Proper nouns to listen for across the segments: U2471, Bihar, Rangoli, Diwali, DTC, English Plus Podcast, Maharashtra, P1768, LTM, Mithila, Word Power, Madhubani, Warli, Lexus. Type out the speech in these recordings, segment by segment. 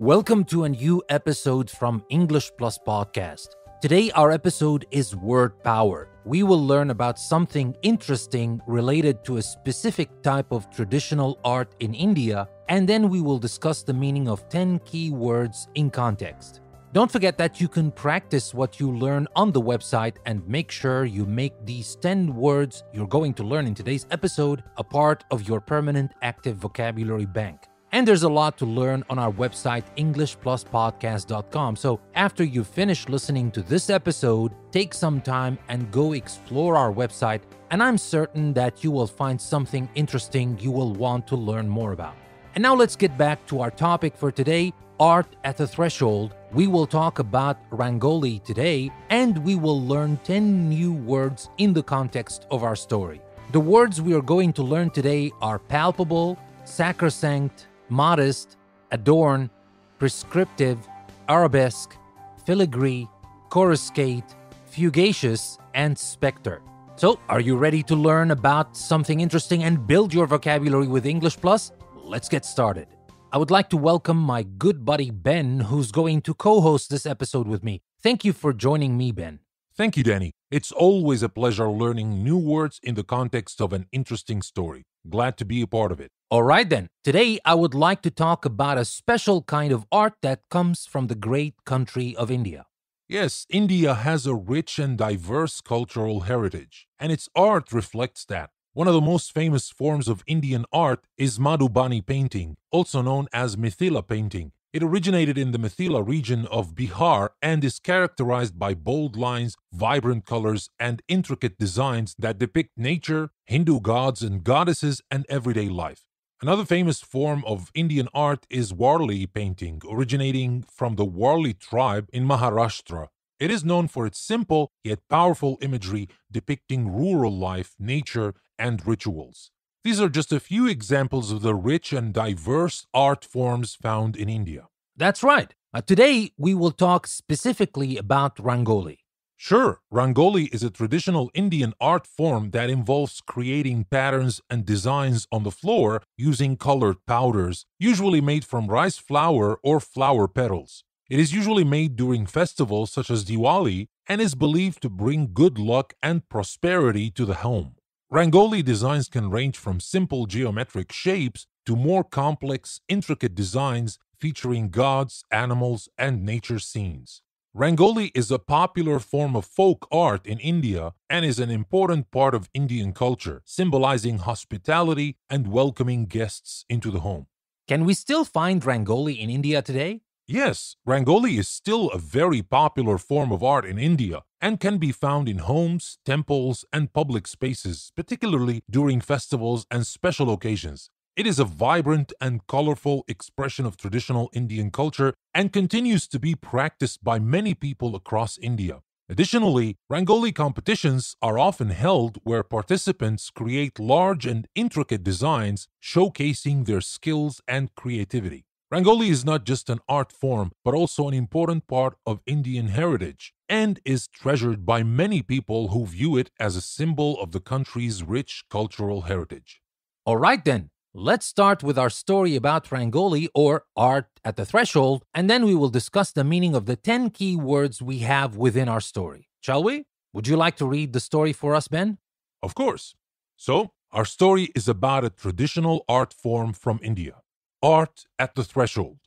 Welcome to a new episode from English Plus Podcast. Today our episode is Word Power. We will learn about something interesting related to a specific type of traditional art in India, and then we will discuss the meaning of 10 key words in context. Don't forget that you can practice what you learn on the website and make sure you make these 10 words you're going to learn in today's episode a part of your permanent active vocabulary bank. And there's a lot to learn on our website, englishpluspodcast.com. So after you finish listening to this episode, take some time and go explore our website, and I'm certain that you will find something interesting you will want to learn more about. And now let's get back to our topic for today, Art at the Threshold. We will talk about Rangoli today, and we will learn 10 new words in the context of our story. The words we are going to learn today are palpable, sacrosanct, modest, adorn, prescriptive, arabesque, filigree, coruscate, fugacious, and spectre. So, are you ready to learn about something interesting and build your vocabulary with English Plus? Let's get started. I would like to welcome my good buddy Ben, who's going to co-host this episode with me. Thank you for joining me, Ben. Thank you, Danny. It's always a pleasure learning new words in the context of an interesting story. Glad to be a part of it. All right, then. Today, I would like to talk about a special kind of art that comes from the great country of India. Yes, India has a rich and diverse cultural heritage, and its art reflects that. One of the most famous forms of Indian art is Madhubani painting, also known as Mithila painting. It originated in the Mithila region of Bihar and is characterized by bold lines, vibrant colors, and intricate designs that depict nature, Hindu gods and goddesses, and everyday life. Another famous form of Indian art is Warli painting, originating from the Warli tribe in Maharashtra. It is known for its simple yet powerful imagery depicting rural life, nature, and rituals. These are just a few examples of the rich and diverse art forms found in India. That's right. Today, we will talk specifically about Rangoli. Sure, Rangoli is a traditional Indian art form that involves creating patterns and designs on the floor using colored powders, usually made from rice flour or flower petals. It is usually made during festivals such as Diwali and is believed to bring good luck and prosperity to the home. Rangoli designs can range from simple geometric shapes to more complex, intricate designs featuring gods, animals, and nature scenes. Rangoli is a popular form of folk art in India and is an important part of Indian culture, symbolizing hospitality and welcoming guests into the home. Can we still find Rangoli in India today? Yes, Rangoli is still a very popular form of art in India and can be found in homes, temples, and public spaces, particularly during festivals and special occasions. It is a vibrant and colorful expression of traditional Indian culture and continues to be practiced by many people across India. Additionally, Rangoli competitions are often held where participants create large and intricate designs showcasing their skills and creativity. Rangoli is not just an art form, but also an important part of Indian heritage and is treasured by many people who view it as a symbol of the country's rich cultural heritage. All right then, let's start with our story about Rangoli or Art at the Threshold, and then we will discuss the meaning of the 10 key words we have within our story. Shall we? Would you like to read the story for us, Ben? Of course. So, our story is about a traditional art form from India. Art at the Threshold.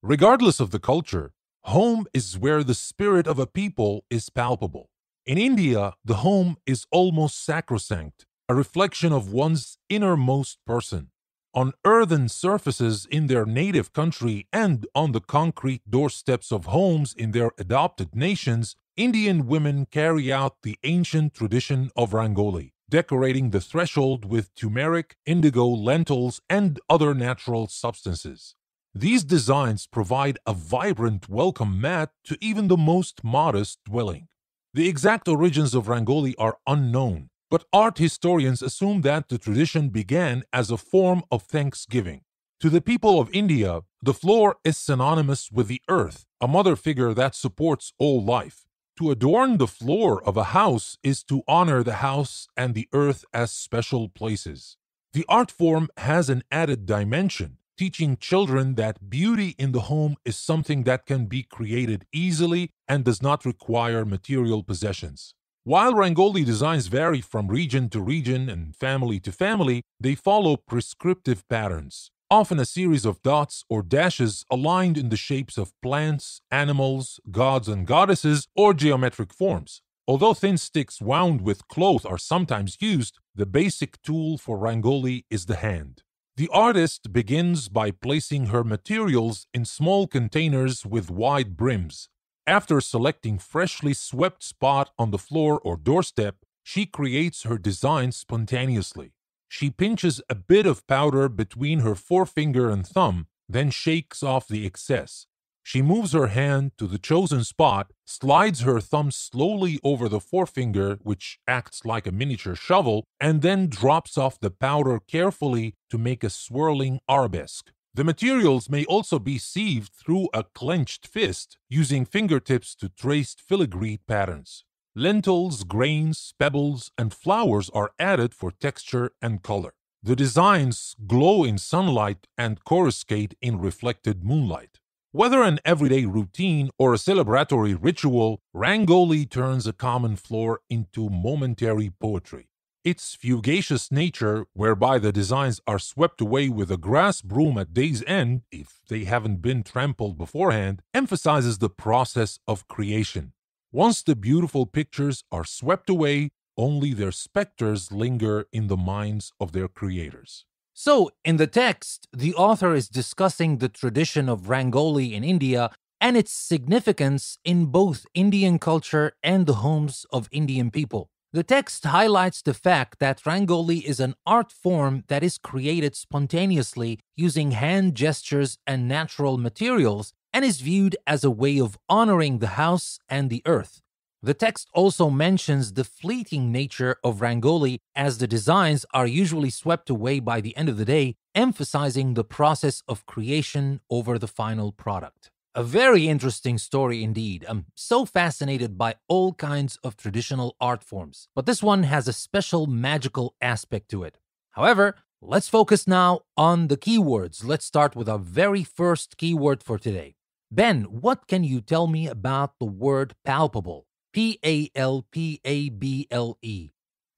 Regardless of the culture, home is where the spirit of a people is palpable. In India, the home is almost sacrosanct, a reflection of one's innermost person. On earthen surfaces in their native country and on the concrete doorsteps of homes in their adopted nations, Indian women carry out the ancient tradition of Rangoli, decorating the threshold with turmeric, indigo, lentils, and other natural substances. These designs provide a vibrant welcome mat to even the most modest dwelling. The exact origins of Rangoli are unknown, but art historians assume that the tradition began as a form of thanksgiving. To the people of India, the floor is synonymous with the earth, a mother figure that supports all life. To adorn the floor of a house is to honor the house and the earth as special places. The art form has an added dimension, teaching children that beauty in the home is something that can be created easily and does not require material possessions. While Rangoli designs vary from region to region and family to family, they follow prescriptive patterns, often a series of dots or dashes aligned in the shapes of plants, animals, gods and goddesses, or geometric forms. Although thin sticks wound with cloth are sometimes used, the basic tool for Rangoli is the hand. The artist begins by placing her materials in small containers with wide brims. After selecting freshly swept spot on the floor or doorstep, she creates her design spontaneously. She pinches a bit of powder between her forefinger and thumb, then shakes off the excess. She moves her hand to the chosen spot, slides her thumb slowly over the forefinger, which acts like a miniature shovel, and then drops off the powder carefully to make a swirling arabesque. The materials may also be sieved through a clenched fist, using fingertips to trace filigree patterns. Lentils, grains, pebbles, and flowers are added for texture and color. The designs glow in sunlight and coruscate in reflected moonlight. Whether an everyday routine or a celebratory ritual, Rangoli turns a common floor into momentary poetry. Its fugacious nature, whereby the designs are swept away with a grass broom at day's end, if they haven't been trampled beforehand, emphasizes the process of creation. Once the beautiful pictures are swept away, only their specters linger in the minds of their creators. So, in the text, the author is discussing the tradition of Rangoli in India and its significance in both Indian culture and the homes of Indian people. The text highlights the fact that Rangoli is an art form that is created spontaneously using hand gestures and natural materials and is viewed as a way of honoring the house and the earth. The text also mentions the fleeting nature of Rangoli, as the designs are usually swept away by the end of the day, emphasizing the process of creation over the final product. A very interesting story indeed. I'm so fascinated by all kinds of traditional art forms, but this one has a special magical aspect to it. However, let's focus now on the keywords. Let's start with our very first keyword for today. Ben, what can you tell me about the word palpable? P-A-L-P-A-B-L-E.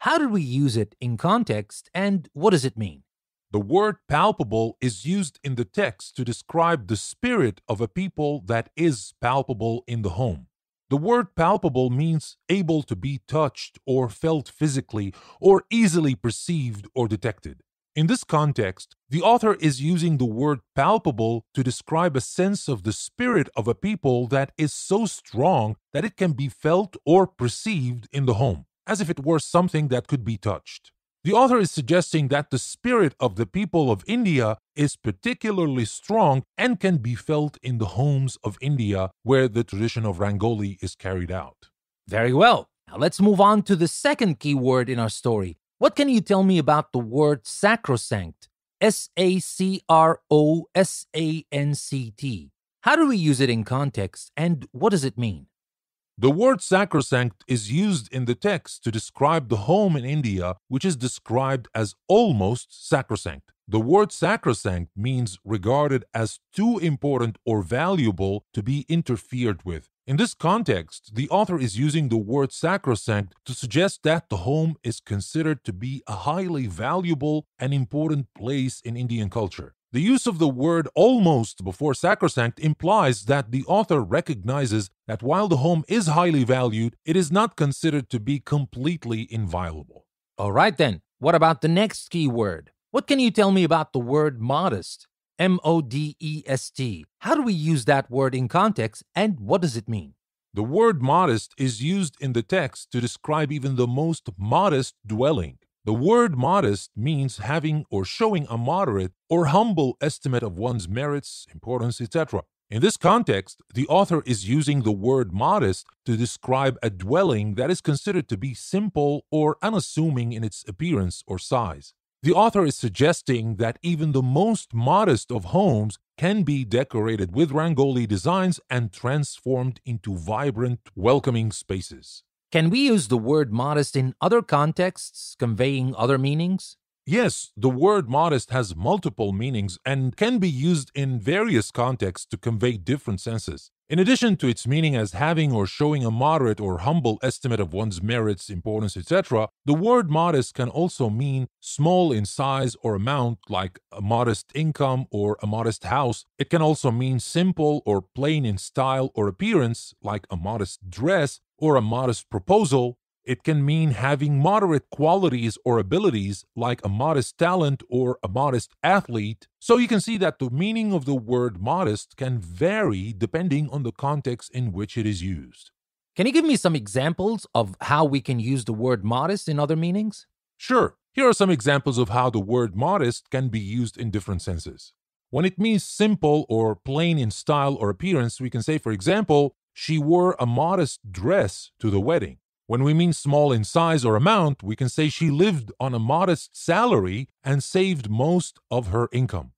How do we use it in context, and what does it mean? The word palpable is used in the text to describe the spirit of a people that is palpable in the home. The word palpable means able to be touched or felt physically, or easily perceived or detected. In this context, the author is using the word palpable to describe a sense of the spirit of a people that is so strong that it can be felt or perceived in the home, as if it were something that could be touched. The author is suggesting that the spirit of the people of India is particularly strong and can be felt in the homes of India where the tradition of Rangoli is carried out. Very well. Now let's move on to the second keyword in our story. What can you tell me about the word sacrosanct? S-A-C-R-O-S-A-N-C-T. How do we use it in context, and what does it mean? The word sacrosanct is used in the text to describe the home in India, which is described as almost sacrosanct. The word sacrosanct means regarded as too important or valuable to be interfered with. In this context, the author is using the word sacrosanct to suggest that the home is considered to be a highly valuable and important place in Indian culture. The use of the word almost before sacrosanct implies that the author recognizes that while the home is highly valued, it is not considered to be completely inviolable. All right then, what about the next keyword? What can you tell me about the word modest? M-O-D-E-S-T. How do we use that word in context, and what does it mean? The word modest is used in the text to describe even the most modest dwelling. The word modest means having or showing a moderate or humble estimate of one's merits, importance, etc. In this context, the author is using the word modest to describe a dwelling that is considered to be simple or unassuming in its appearance or size. The author is suggesting that even the most modest of homes can be decorated with Rangoli designs and transformed into vibrant, welcoming spaces. Can we use the word modest in other contexts, conveying other meanings? Yes, the word modest has multiple meanings and can be used in various contexts to convey different senses. In addition to its meaning as having or showing a moderate or humble estimate of one's merits, importance, etc., the word modest can also mean small in size or amount, like a modest income or a modest house. It can also mean simple or plain in style or appearance, like a modest dress or a modest proposal. It can mean having moderate qualities or abilities, like a modest talent or a modest athlete. So you can see that the meaning of the word modest can vary depending on the context in which it is used. Can you give me some examples of how we can use the word modest in other meanings? Sure. Here are some examples of how the word modest can be used in different senses. When it means simple or plain in style or appearance, we can say, for example, she wore a modest dress to the wedding. When we mean small in size or amount, we can say she lived on a modest salary and saved most of her income.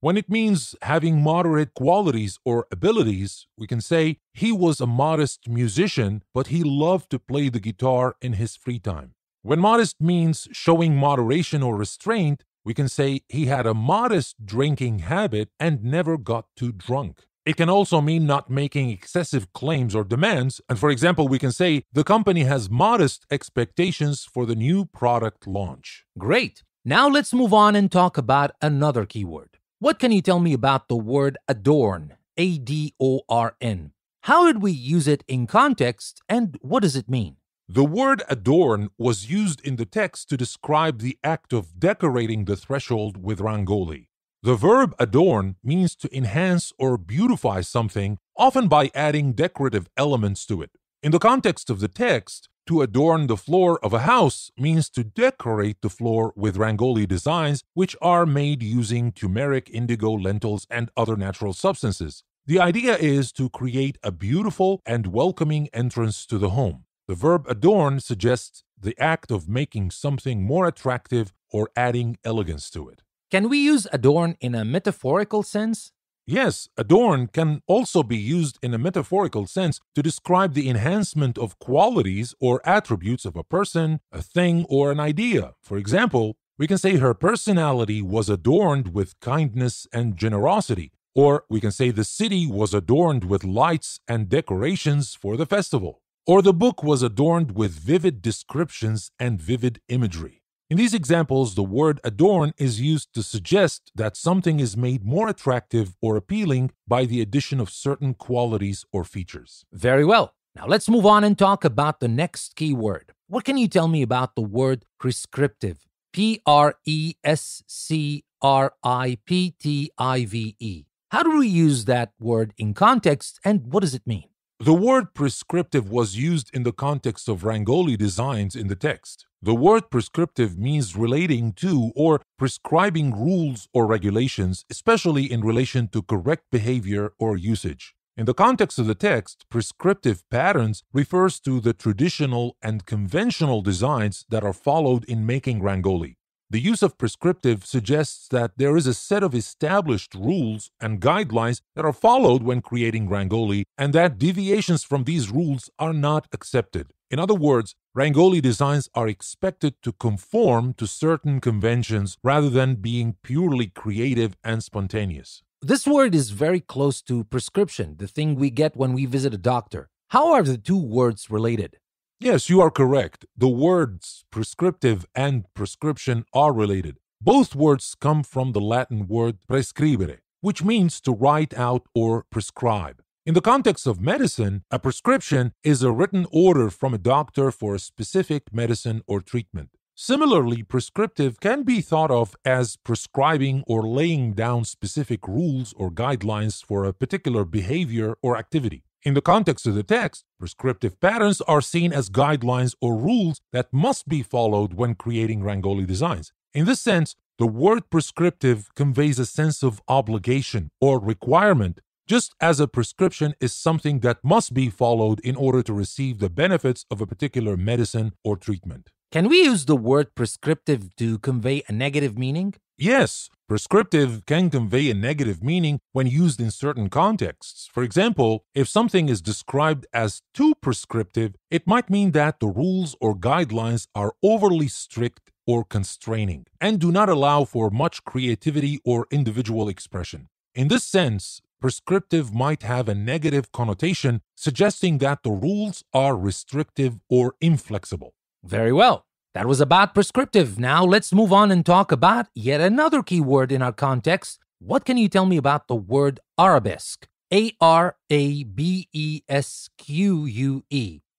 When it means having moderate qualities or abilities, we can say he was a modest musician, but he loved to play the guitar in his free time. When modest means showing moderation or restraint, we can say he had a modest drinking habit and never got too drunk. It can also mean not making excessive claims or demands, and for example, we can say the company has modest expectations for the new product launch. Great. Now let's move on and talk about another keyword. What can you tell me about the word adorn, A-D-O-R-N? How did we use it in context, and what does it mean? The word adorn was used in the text to describe the act of decorating the threshold with rangoli. The verb adorn means to enhance or beautify something, often by adding decorative elements to it. In the context of the text, to adorn the floor of a house means to decorate the floor with rangoli designs, which are made using turmeric, indigo, lentils, and other natural substances. The idea is to create a beautiful and welcoming entrance to the home. The verb adorn suggests the act of making something more attractive or adding elegance to it. Can we use adorn in a metaphorical sense? Yes, adorn can also be used in a metaphorical sense to describe the enhancement of qualities or attributes of a person, a thing, or an idea. For example, we can say her personality was adorned with kindness and generosity, or we can say the city was adorned with lights and decorations for the festival, or the book was adorned with vivid descriptions and vivid imagery. In these examples, the word adorn is used to suggest that something is made more attractive or appealing by the addition of certain qualities or features. Very well. Now let's move on and talk about the next keyword. What can you tell me about the word prescriptive? P-R-E-S-C-R-I-P-T-I-V-E. How do we use that word in context, and what does it mean? The word prescriptive was used in the context of rangoli designs in the text. The word prescriptive means relating to or prescribing rules or regulations, especially in relation to correct behavior or usage. In the context of the text, prescriptive patterns refers to the traditional and conventional designs that are followed in making rangoli. The use of prescriptive suggests that there is a set of established rules and guidelines that are followed when creating rangoli, and that deviations from these rules are not accepted. In other words, rangoli designs are expected to conform to certain conventions rather than being purely creative and spontaneous. This word is very close to prescription, the thing we get when we visit a doctor. How are the two words related? Yes, you are correct. The words prescriptive and prescription are related. Both words come from the Latin word prescribere, which means to write out or prescribe. In the context of medicine, a prescription is a written order from a doctor for a specific medicine or treatment. Similarly, prescriptive can be thought of as prescribing or laying down specific rules or guidelines for a particular behavior or activity. In the context of the text, prescriptive patterns are seen as guidelines or rules that must be followed when creating rangoli designs. In this sense, the word prescriptive conveys a sense of obligation or requirement, just as a prescription is something that must be followed in order to receive the benefits of a particular medicine or treatment. Can we use the word prescriptive to convey a negative meaning? Yes, prescriptive can convey a negative meaning when used in certain contexts. For example, if something is described as too prescriptive, it might mean that the rules or guidelines are overly strict or constraining, and do not allow for much creativity or individual expression. In this sense, prescriptive might have a negative connotation, suggesting that the rules are restrictive or inflexible. Very well. That was about prescriptive. Now let's move on and talk about yet another key word in our context. What can you tell me about the word arabesque? A-R-A-B-E-S-Q-U-E.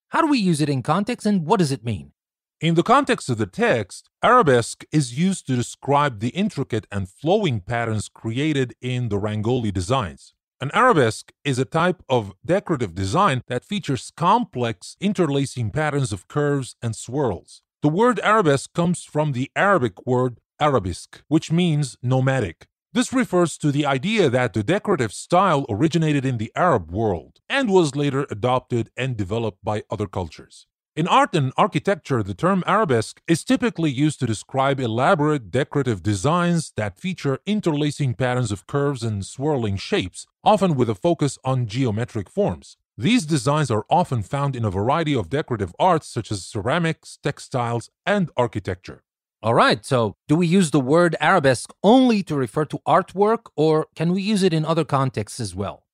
How do we use it in context and what does it mean? In the context of the text, arabesque is used to describe the intricate and flowing patterns created in the Rangoli designs. An arabesque is a type of decorative design that features complex interlacing patterns of curves and swirls. The word arabesque comes from the Arabic word arabisk, which means nomadic. This refers to the idea that the decorative style originated in the Arab world and was later adopted and developed by other cultures. In art and architecture, the term arabesque is typically used to describe elaborate decorative designs that feature interlacing patterns of curves and swirling shapes, often with a focus on geometric forms. These designs are often found in a variety of decorative arts such as ceramics, textiles, and architecture. All right, so do we use the word arabesque only to refer to artwork, or can we use it in other contexts as well?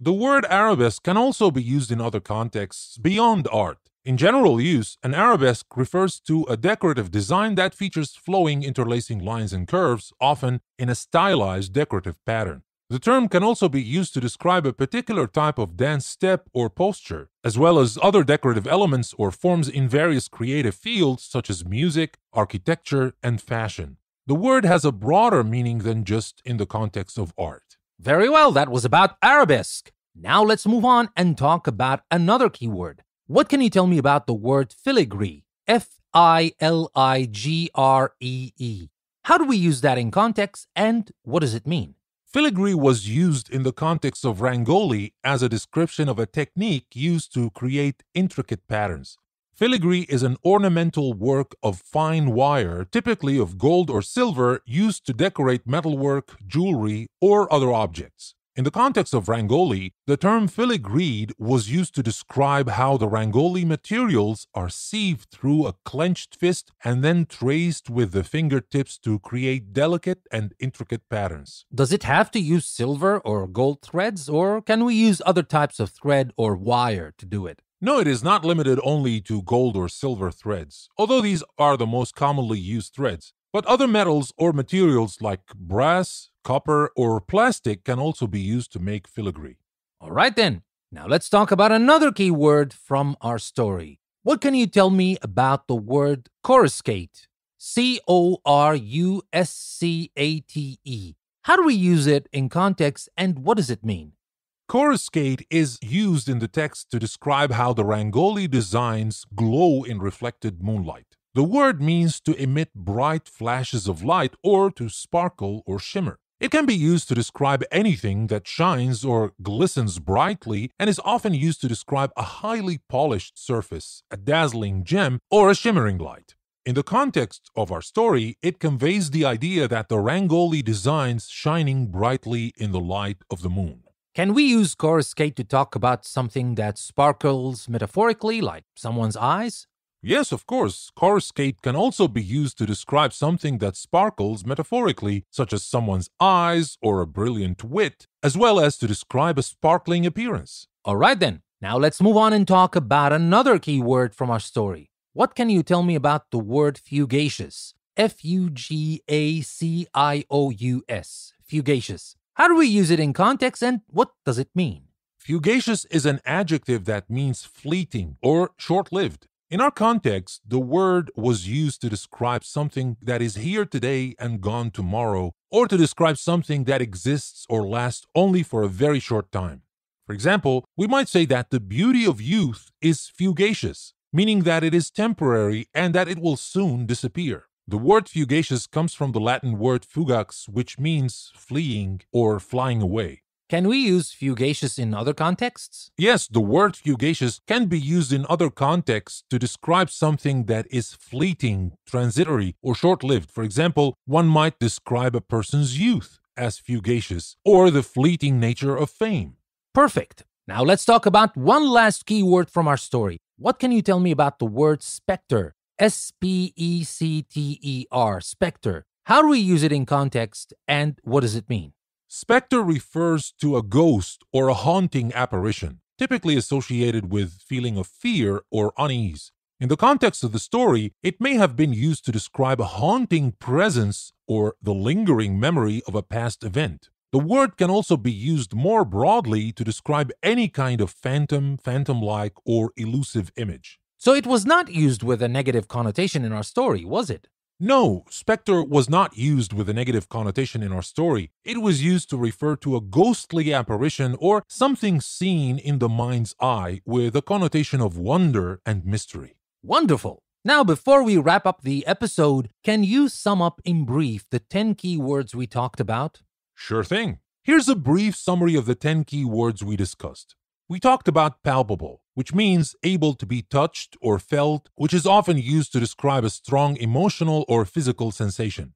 The word arabesque can also be used in other contexts beyond art. In general use, an arabesque refers to a decorative design that features flowing interlacing lines and curves, often in a stylized decorative pattern. The term can also be used to describe a particular type of dance step or posture, as well as other decorative elements or forms in various creative fields such as music, architecture, and fashion. The word has a broader meaning than just in the context of art. Very well, that was about arabesque. Now let's move on and talk about another keyword. What can you tell me about the word filigree? F-I-L-I-G-R-E-E. How do we use that in context and what does it mean? Filigree was used in the context of Rangoli as a description of a technique used to create intricate patterns. Filigree is an ornamental work of fine wire, typically of gold or silver, used to decorate metalwork, jewelry, or other objects. In the context of Rangoli, the term filigreed was used to describe how the Rangoli materials are sieved through a clenched fist and then traced with the fingertips to create delicate and intricate patterns. Does it have to use silver or gold threads, or can we use other types of thread or wire to do it? No, it is not limited only to gold or silver threads, although these are the most commonly used threads. But other metals or materials like brass, copper, or plastic can also be used to make filigree. All right then, now let's talk about another key word from our story. What can you tell me about the word coruscate? C-O-R-U-S-C-A-T-E. How do we use it in context and what does it mean? Coruscate is used in the text to describe how the Rangoli designs glow in reflected moonlight. The word means to emit bright flashes of light or to sparkle or shimmer. It can be used to describe anything that shines or glistens brightly and is often used to describe a highly polished surface, a dazzling gem, or a shimmering light. In the context of our story, it conveys the idea that the Rangoli designs shining brightly in the light of the moon. Can we use coruscate to talk about something that sparkles metaphorically, like someone's eyes? Yes, of course. Coruscate can also be used to describe something that sparkles metaphorically, such as someone's eyes or a brilliant wit, as well as to describe a sparkling appearance. All right then, now let's move on and talk about another key word from our story. What can you tell me about the word fugacious? F-U-G-A-C-I-O-U-S. Fugacious. How do we use it in context and what does it mean? Fugacious is an adjective that means fleeting or short-lived. In our context, the word was used to describe something that is here today and gone tomorrow, or to describe something that exists or lasts only for a very short time. For example, we might say that the beauty of youth is fugacious, meaning that it is temporary and that it will soon disappear. The word fugacious comes from the Latin word fugax, which means fleeing or flying away. Can we use fugacious in other contexts? Yes, the word fugacious can be used in other contexts to describe something that is fleeting, transitory, or short-lived. For example, one might describe a person's youth as fugacious, or the fleeting nature of fame. Perfect. Now let's talk about one last keyword from our story. What can you tell me about the word specter? S-P-E-C-T-E-R, specter. How do we use it in context, and what does it mean? Specter refers to a ghost or a haunting apparition, typically associated with feeling of fear or unease. In the context of the story, it may have been used to describe a haunting presence or the lingering memory of a past event. The word can also be used more broadly to describe any kind of phantom, phantom-like, or elusive image. So it was not used with a negative connotation in our story, was it? No, specter was not used with a negative connotation in our story. It was used to refer to a ghostly apparition or something seen in the mind's eye with a connotation of wonder and mystery. Wonderful. Now, before we wrap up the episode, can you sum up in brief the 10 key words we talked about? Sure thing. Here's a brief summary of the 10 key words we discussed. We talked about palpable, which means able to be touched or felt, which is often used to describe a strong emotional or physical sensation.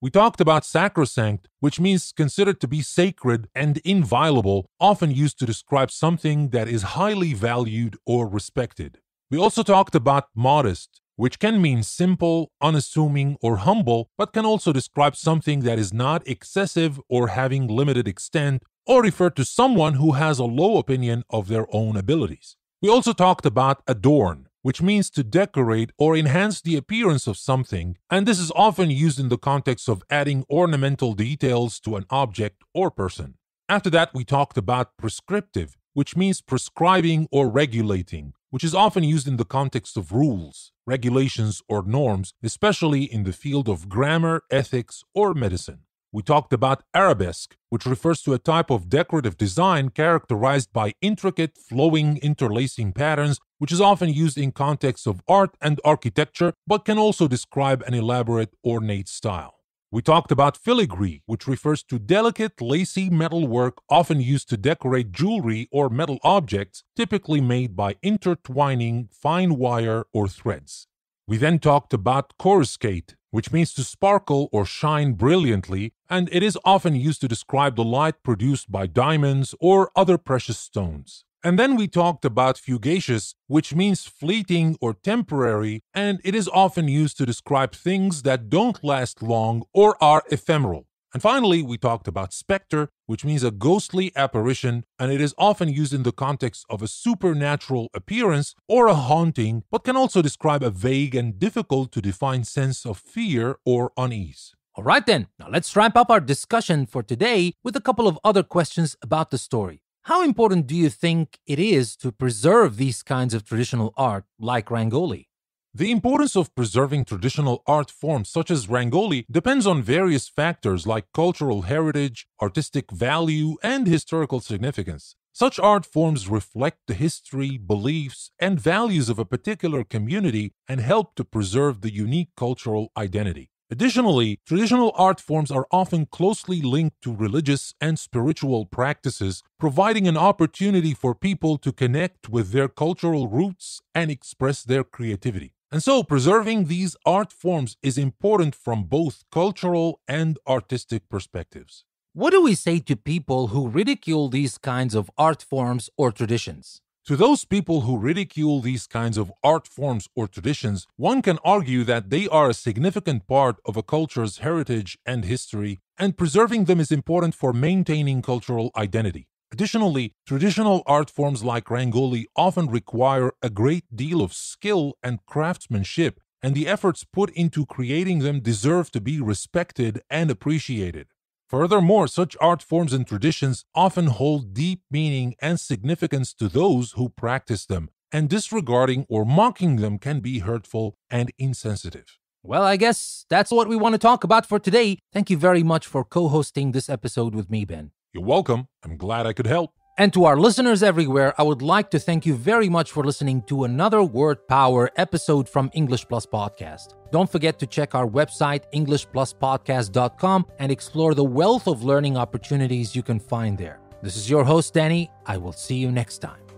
We talked about sacrosanct, which means considered to be sacred and inviolable, often used to describe something that is highly valued or respected. We also talked about modest, which can mean simple, unassuming, or humble, but can also describe something that is not excessive or having limited extent, or refer to someone who has a low opinion of their own abilities. We also talked about adorn, which means to decorate or enhance the appearance of something, and this is often used in the context of adding ornamental details to an object or person. After that, we talked about prescriptive, which means prescribing or regulating, which is often used in the context of rules, regulations, or norms, especially in the field of grammar, ethics, or medicine. We talked about arabesque, which refers to a type of decorative design characterized by intricate, flowing, interlacing patterns, which is often used in contexts of art and architecture, but can also describe an elaborate, ornate style. We talked about filigree, which refers to delicate, lacy metalwork often used to decorate jewelry or metal objects, typically made by intertwining fine wire or threads. We then talked about coruscate, which means to sparkle or shine brilliantly, and it is often used to describe the light produced by diamonds or other precious stones. And then we talked about fugacious, which means fleeting or temporary, and it is often used to describe things that don't last long or are ephemeral. And finally, we talked about specter, which means a ghostly apparition, and it is often used in the context of a supernatural appearance or a haunting, but can also describe a vague and difficult to define sense of fear or unease. All right then, now let's wrap up our discussion for today with a couple of other questions about the story. How important do you think it is to preserve these kinds of traditional art like Rangoli? The importance of preserving traditional art forms such as Rangoli depends on various factors like cultural heritage, artistic value, and historical significance. Such art forms reflect the history, beliefs, and values of a particular community and help to preserve the unique cultural identity. Additionally, traditional art forms are often closely linked to religious and spiritual practices, providing an opportunity for people to connect with their cultural roots and express their creativity. And so, preserving these art forms is important from both cultural and artistic perspectives. What do we say to people who ridicule these kinds of art forms or traditions? To those people who ridicule these kinds of art forms or traditions, one can argue that they are a significant part of a culture's heritage and history, and preserving them is important for maintaining cultural identity. Additionally, traditional art forms like Rangoli often require a great deal of skill and craftsmanship, and the efforts put into creating them deserve to be respected and appreciated. Furthermore, such art forms and traditions often hold deep meaning and significance to those who practice them, and disregarding or mocking them can be hurtful and insensitive. Well, I guess that's what we want to talk about for today. Thank you very much for co-hosting this episode with me, Ben. You're welcome. I'm glad I could help. And to our listeners everywhere, I would like to thank you very much for listening to another Word Power episode from English Plus Podcast. Don't forget to check our website, englishpluspodcast.com, and explore the wealth of learning opportunities you can find there. This is your host, Danny. I will see you next time.